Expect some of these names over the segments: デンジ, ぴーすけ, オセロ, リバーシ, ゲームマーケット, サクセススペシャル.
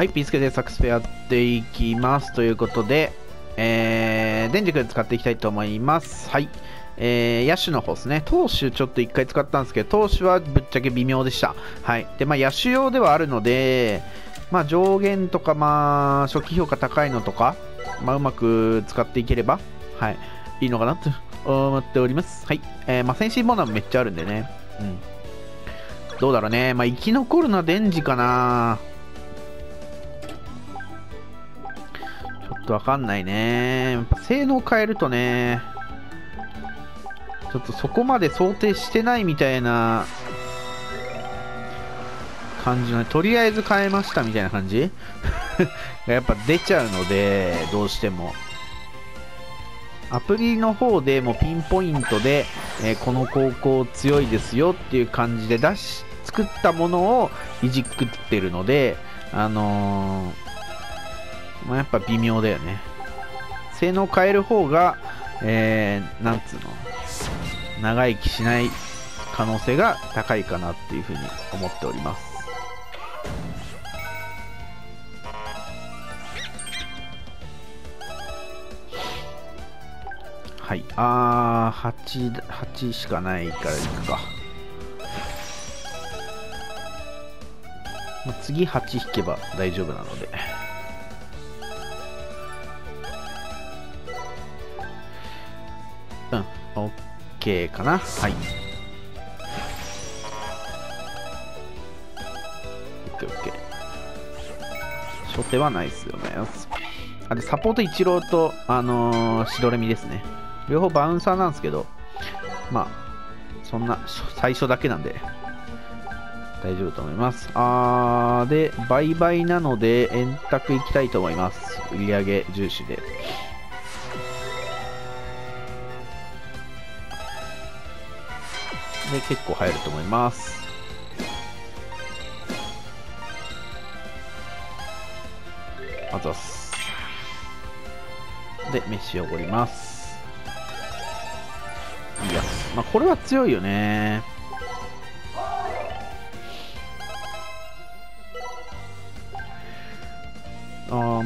はい、ピースケでサックスペアっていきますということで、デンジ君使っていきたいと思います。はい、野手の方ですね。投手ちょっと1回使ったんですけど、投手はぶっちゃけ微妙でした。はい。で、まあ野手用ではあるので、まあ上限とか、まあ初期評価高いのとか、まあうまく使っていければ、はい、いいのかなと思っております。はい。まあ先進ボーナーもめっちゃあるんでね。うん。どうだろうね。まあ生き残るのはデンジかな。ちょっとわかんないね。やっぱ性能変えるとね。ちょっとそこまで想定してないみたいな感じの、とりあえず変えましたみたいな感じやっぱ出ちゃうので、どうしてもアプリの方でもピンポイントで、この高校強いですよっていう感じで作ったものをいじくってるので、まあ、やっぱ微妙だよね。性能変える方が、なんつうの、長生きしない可能性が高いかなっていうふうに思っております。はい、あー 8しかないからいくか。次8引けば大丈夫なので、うん、 OK かな。はい、 OKOK。 初手はないですよね。あれサポートイチローとシドレミですね。両方バウンサーなんですけど、まあそんな最初だけなんで大丈夫と思います。で売買なので円卓いきたいと思います。売上重視で。で結構入ると思います。あざっす。で飯をおごります。いや、まあ、これは強いよね。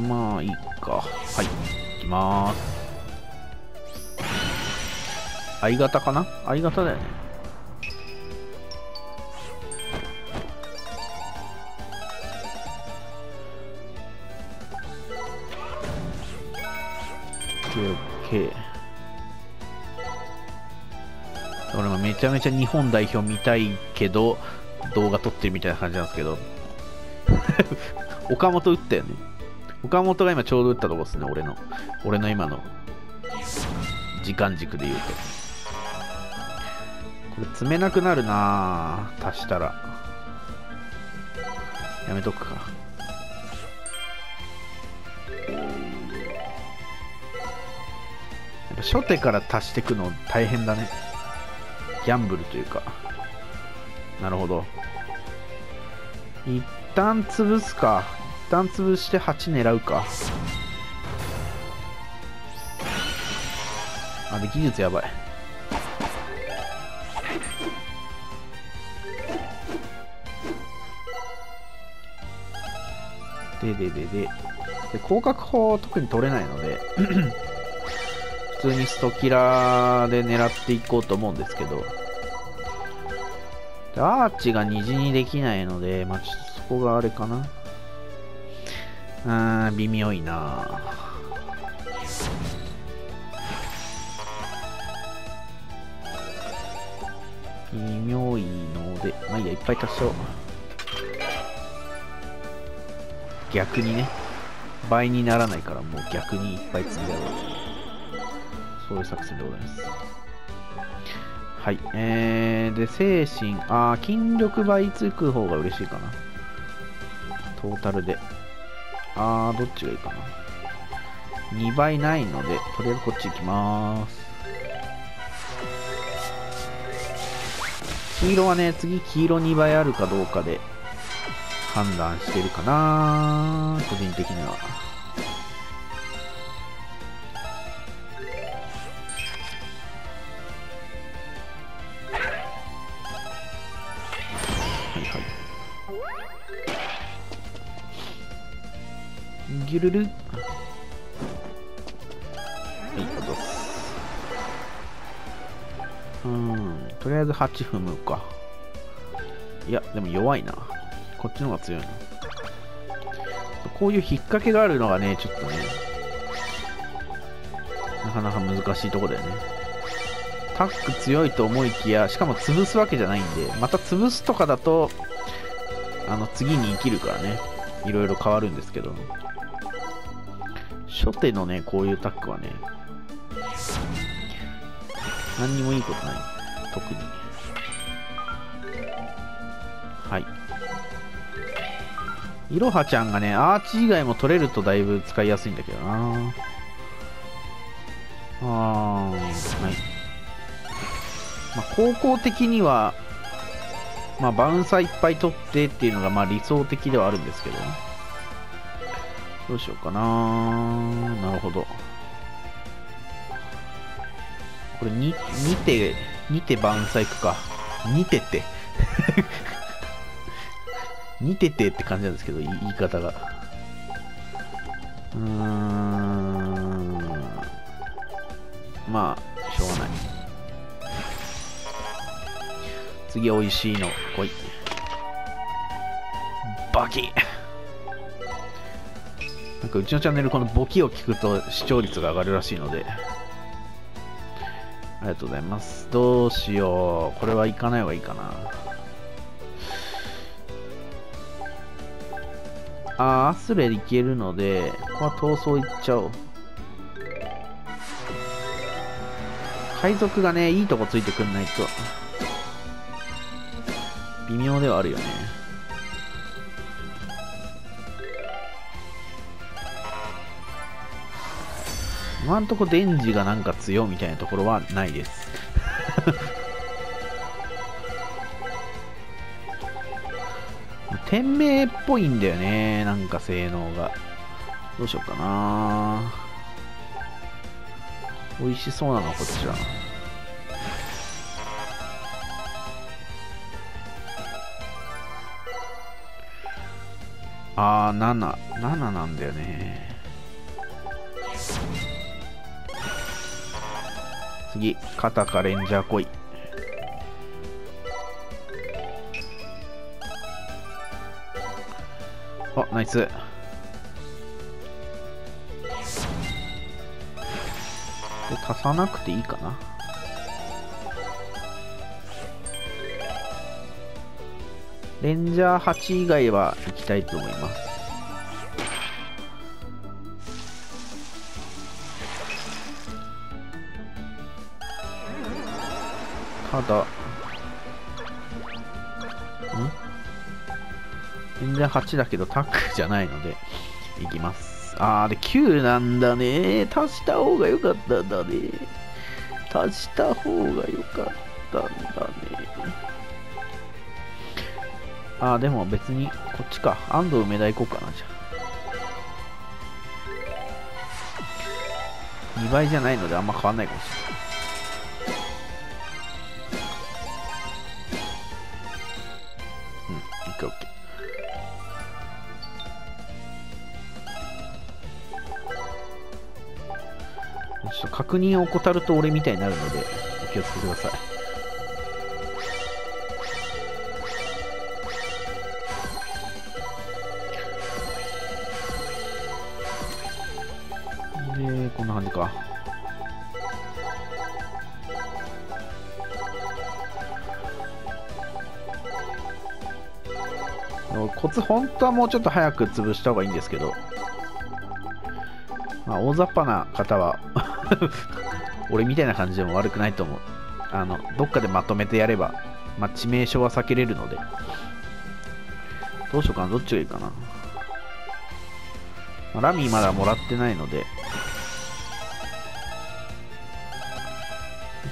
まあいいか。はい、いきます。相方かな。相方だよね。俺もめちゃめちゃ日本代表見たいけど動画撮ってるみたいな感じなんですけど岡本打ったよね。岡本が今ちょうど打ったとこですね。俺の今の時間軸で言うと、これ詰めなくなるな。足したらやめとくか。初手から足していくの大変だね。ギャンブルというか。なるほど。一旦潰すか。一旦潰して8狙うか。あ、で、技術やばい。で、広角砲特に取れないので。普通にストキラーで狙っていこうと思うんですけど、アーチが二次にできないので、まあ、ちょっとそこがあれかな。微妙いな。微妙いので、まあいいや、いっぱい足しちゃおう。逆にね、倍にならないから、もう逆にいっぱい積んじゃおう。そういう作戦でございます。はい、で精神、筋力倍つく方が嬉しいかな。トータルでどっちがいいかな。2倍ないのでとりあえずこっち行きまーす。黄色はね、次黄色2倍あるかどうかで判断してるかな、個人的には。ギュルル。はい、落とす。とりあえず8踏むか。いや、でも弱いな。こっちの方が強いな。こういう引っ掛けがあるのがね、ちょっとね、なかなか難しいとこだよね。タック強いと思いきや、しかも潰すわけじゃないんで、また潰すとかだと、次に生きるからね、いろいろ変わるんですけど、初手のね、こういうタックはね、何にもいいことない。特に。はい。いろはちゃんがね、アーチ以外も取れるとだいぶ使いやすいんだけどな。はい。まあ、高校的には、まあ、バウンサーいっぱい取ってっていうのがまあ理想的ではあるんですけど、どうしようかな。なるほど。これ 2手バウンサーいくか。2手って2手てって感じなんですけど、言い方が。まあしょうがない。次、おいしいの来い。バキ。なんかうちのチャンネル、このボキを聞くと視聴率が上がるらしいので、ありがとうございます。どうしよう、これはいかない方がいいかな。アスレいけるので、ここは闘争いっちゃおう。海賊がね、いいとこついてくんないと微妙ではあるよね。今んとこデンジがなんか強いみたいなところはないです天命っぽいんだよね、なんか性能が。どうしようかな。美味しそうなのはこっちだな。7なんだよね。次、肩かレンジャー来い。あ、ナイス。足さなくていいかな。レンジャー8以外は行きたいと思います。ただ、レンジャー8だけどタックじゃないので行きます。で、9なんだね。足した方が良かったんだね。足した方が良かったんだね。でも別にこっちか。安藤梅田行こうかな、じゃあ。2倍じゃないのであんま変わんないかもしれない。オッケーオッケー。ちょっと確認を怠ると俺みたいになるのでお気をつけください。こんな感じか。コツ本当はもうちょっと早く潰した方がいいんですけど、まあ、大雑把な方は俺みたいな感じでも悪くないと思う。どっかでまとめてやれば、まあ、致命傷は避けれるので。どうしようかな、どっちがいいかな。まあ、ラミーまだもらってないので、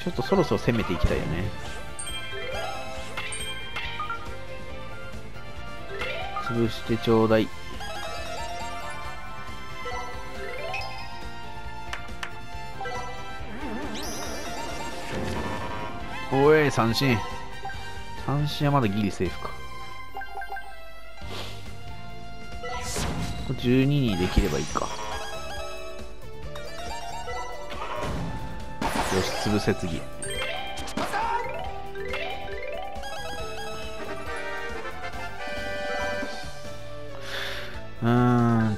ちょっとそろそろ攻めていきたいよね。潰してちょうだい。おい、三振。三振はまだギリセーフか。12にできればいいか。よし、潰せ次。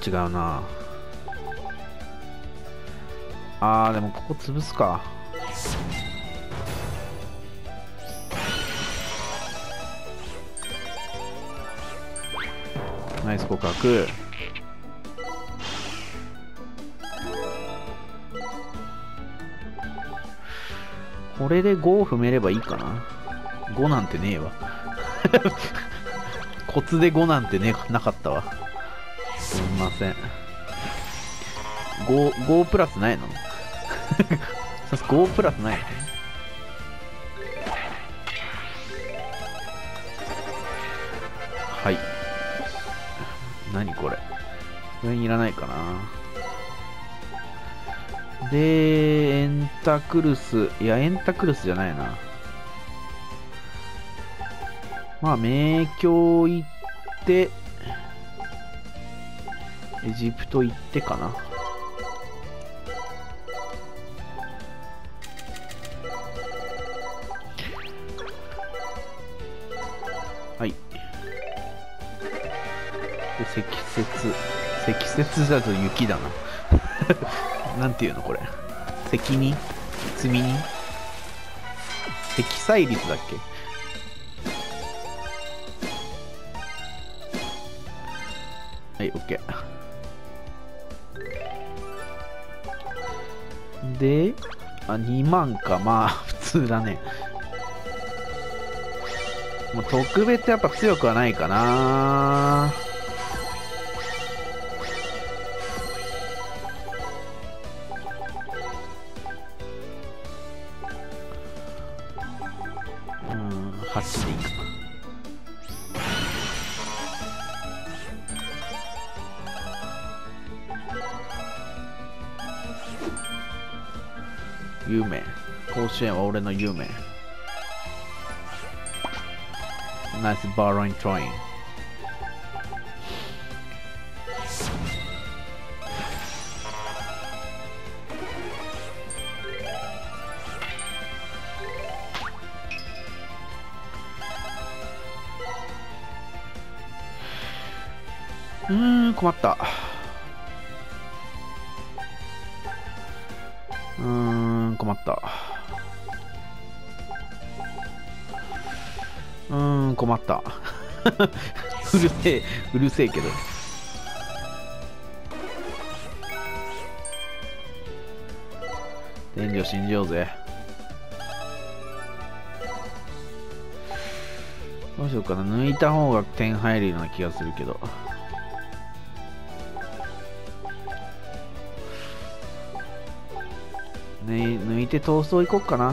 違うなあ。でもここ潰すか。ナイス告白。これで5を踏めればいいかな。5なんてねえわコツで5なんてねなかったわ。すみません。5プラスないの5プラスないの。はい、何これ、これいらないかな。でエンタクルス、いやエンタクルスじゃないな。まあ名鏡行ってエジプト行ってかな。はい。で積雪だと雪だななんていうのこれ、積に積みに積載率だっけ。はい、 OK。で、2万か。まあ普通だね。もう特別やっぱ強くはないかな。8でいいかな。夢、甲子園は俺の夢。ナイスバーロイントイン。困った。困った。困った。うるせえけど。天井信じようぜ。どうしようかな。抜いた方が点入るような気がするけど。抜いて闘争行こうかな。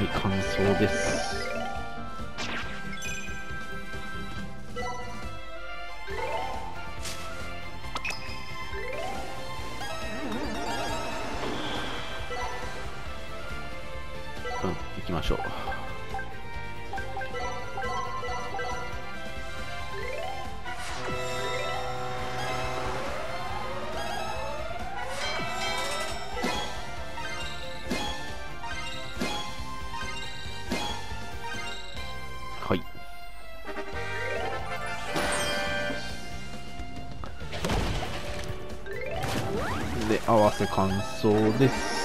はい、完走です。行きましょう。で合わせ完走です。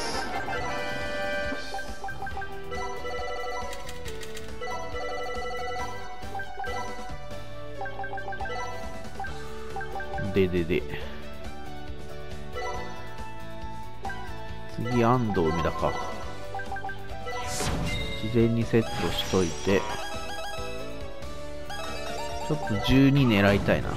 で次安藤海だか。事前にセットしといてちょっと12狙いたいな。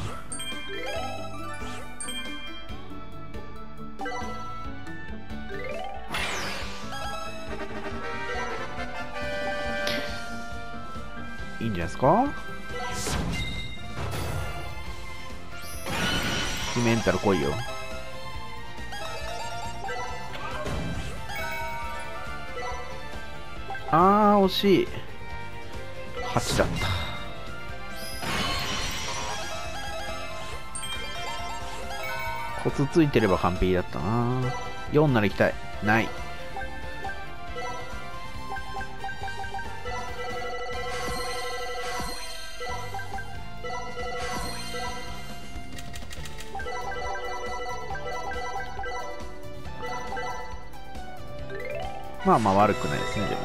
いいんじゃないですか。メンタル来いよ。あー惜しい、8だった。コツついてれば完璧だったな。4なら行きたい。ない。まあまあ悪くないですね。でも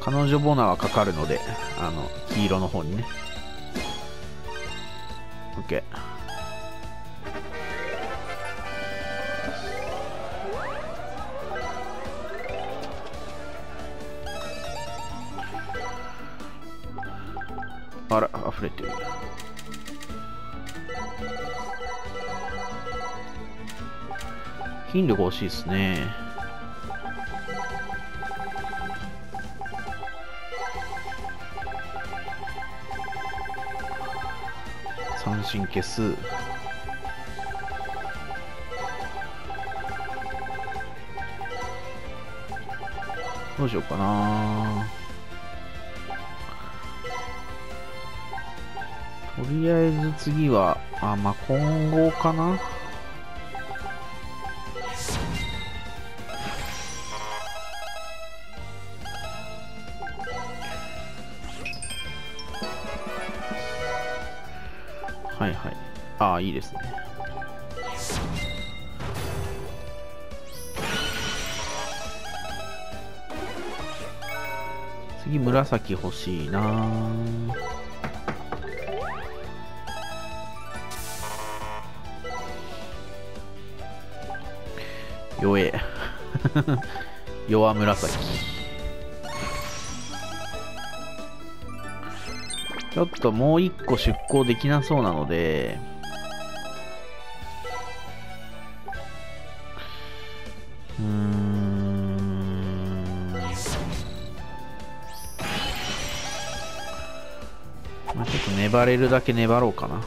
彼女ボナはかかるので、黄色の方にね。 OK、 あら溢れてる。金力欲しいですね。三振消す。どうしようかな。とりあえず次はまあ混合かな。はいはい、ああいいですね。次紫欲しいな。弱え弱紫。ちょっともう一個出航できなそうなので、まあちょっと粘れるだけ粘ろうかな。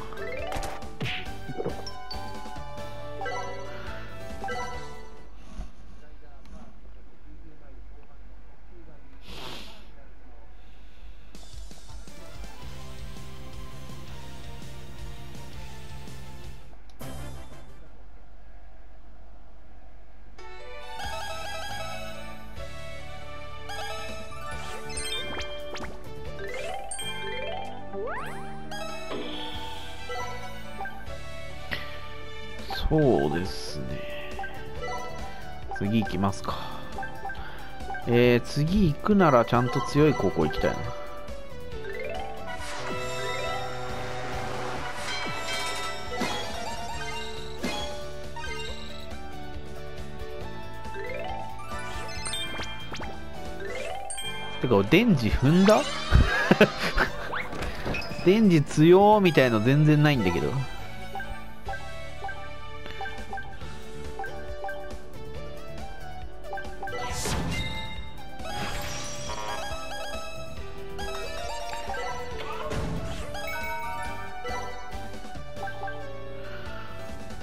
そうですね。次行きますか。次行くならちゃんと強い高校行きたいな。てか、デンジ踏んだデンジ強ーみたいの全然ないんだけど。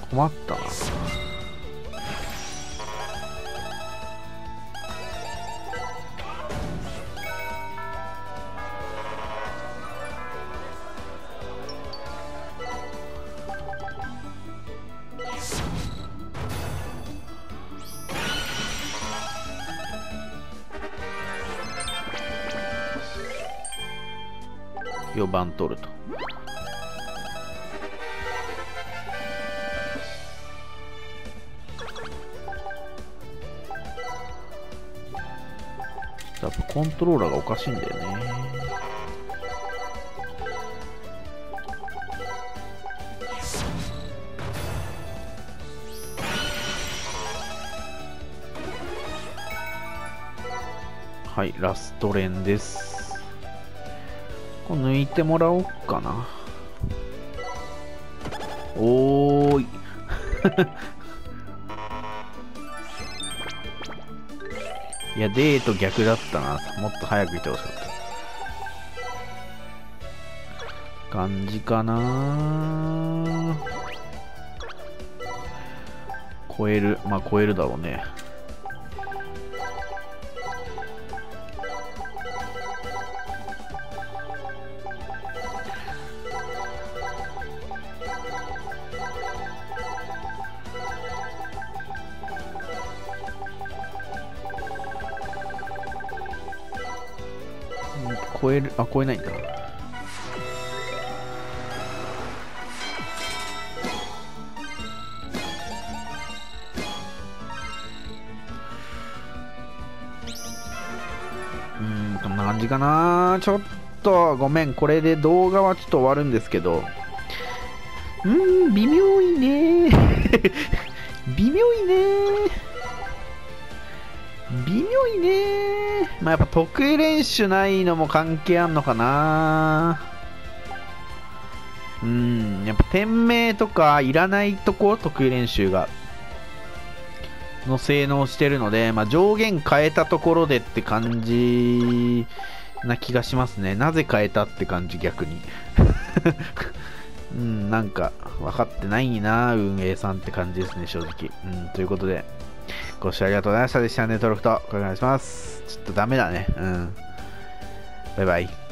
困ったな。4番取ると。やっぱコントローラーがおかしいんだよね。はい、ラスト連です。これ抜いてもらおうかな。おーいいや、デート逆だったな。もっと早く行ってほしかった感じかな。超える、まあ超えるだろうね。超える、あ、超えないんだ。こんな感じかな。ちょっとごめん、これで動画はちょっと終わるんですけど、微妙いねー微妙いねー微妙いねー。まあやっぱ得意練習ないのも関係あんのかな。やっぱ点名とかいらないとこ得意練習がの性能してるので、まあ、上限変えたところでって感じな気がしますね。なぜ変えたって感じ、逆になんか分かってないな運営さんって感じですね、正直。ということでご視聴ありがとうございました。チャンネル登録とお願いします。ちょっとダメだね。バイバイ。